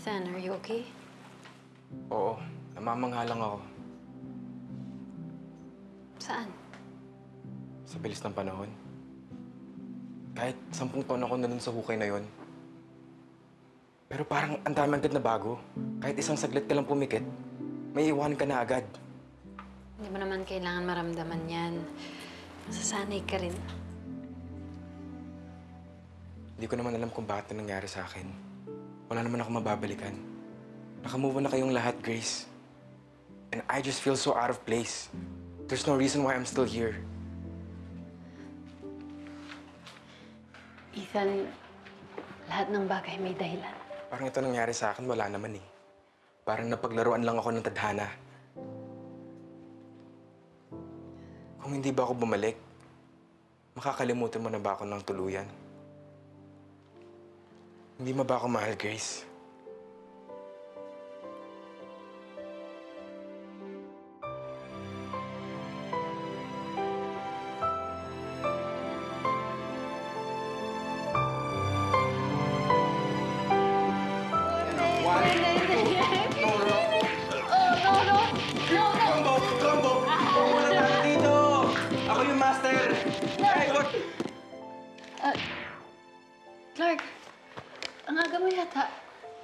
Ethan, are you okay? Oo. Namamangha lang ako. Saan? Sa bilis ng panahon. Kahit 10 taon ako na dun sa hukay na yon. Pero parang ang dami agad na bago. Kahit isang saglit ka lang pumikit, may iwan ka na agad. Hindi mo naman kailangan maramdaman yan. Masasanay ka rin. Hindi ko naman alam kung bakit na nangyari sa akin. Wala naman ako mababalikan. Nakamove on na kayong lahat, Grace. And I just feel so out of place. There's no reason why I'm still here. Ethan, lahat ng bagay may dahilan. Parang ito nangyari sa akin, wala naman eh. Parang napaglaruan lang ako ng tadhana. Kung hindi ba ako bumalik, makakalimutan mo na ba ako ng tuluyan? Hindi mo ba ako mahal, Grace?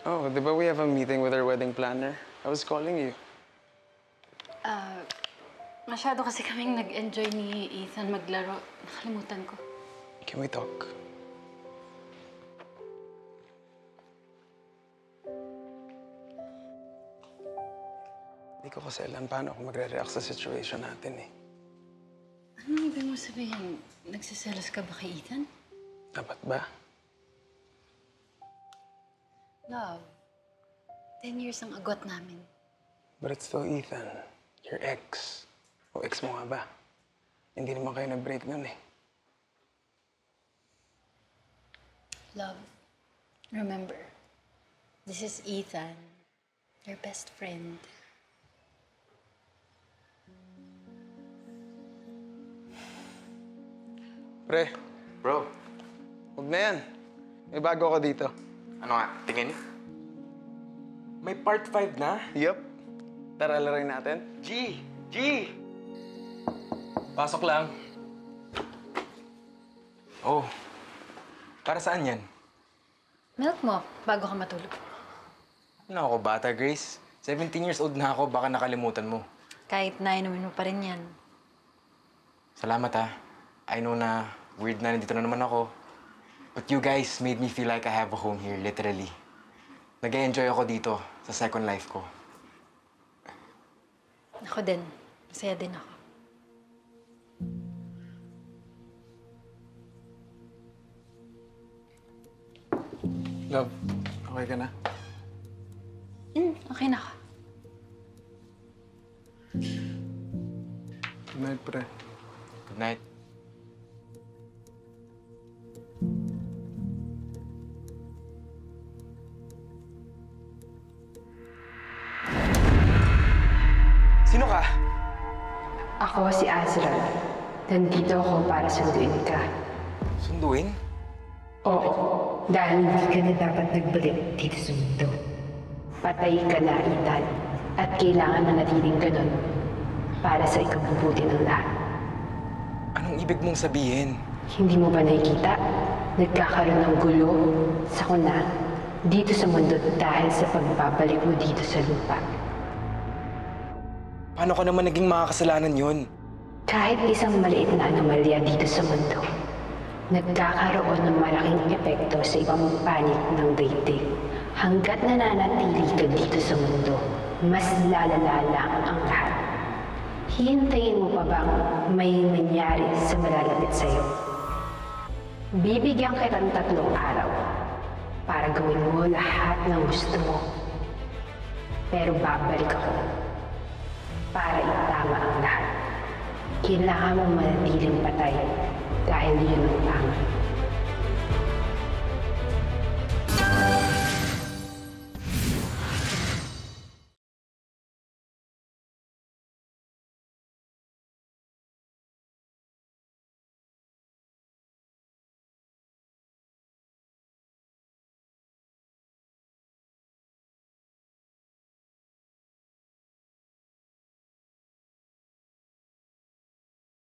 Oh, di ba we have a meeting with our wedding planner? I was calling you. Masyado kasi kaming nag-enjoy ni Ethan maglaro. Nakalimutan ko. Can we talk? Hindi ko kasi alam paano ako magre-react sa situation natin eh. Anong ibig mo sabihin? Nagsiselos ka ba kay Ethan? Dapat ba? Love, 10 years ang agot namin. But it's still Ethan, your ex. O ex mo nga ba? Hindi naman kayo nag-break nun eh. Love, remember, this is Ethan, your best friend. Pre. Bro. Huwag na yan. May bago ako dito. Ano nga? Tingin niyo? May part 5 na? Yup. Tara, laruin natin. G! G! Pasok lang. Oh. Para saan yan? Milk mo, bago ka matulog. Ano ako, bata, Grace? 17 years old na ako, baka nakalimutan mo. Kahit na, inumin mo pa rin yan. Salamat, ha. I know na weird na nandito na naman ako. But you guys made me feel like I have a home here, literally. Nag-enjoy ako dito, sa second life ko. Ako din. Masaya din ako. Love, okay ka na? Okay na ako. Good night, pre. Good night. Sino ka? Ako si Azra. Nandito ako para sunduin ka. Sunduin? Oo. Dahil hindi ka na dapat nagbalik dito sa mundo. Patay ka na, Ethan. At kailangan na natiling ganun para sa ikabubuti ng lahat. Anong ibig mong sabihin? Hindi mo ba nakikita? Nagkakaroon ng gulo, sakuna, dito sa mundo dahil sa pagbabalik mo dito sa lupa. Paano ka naman naging makakasalanan yun? Kahit isang maliit na anomalya dito sa mundo, nagkakaroon ng malaking epekto sa ibang panig ng daigdig. Hanggat nananatili ka dito sa mundo, mas lalala lang ang lahat. Hihintayin mo pa bang may nangyari sa malalapit sa'yo? Bibigyan kita ng 3 araw para gawin mo lahat ng gusto mo. Pero babalik ako. Para itama ang lahat. Kailangan mong manatiling patay dahil yun ang tama.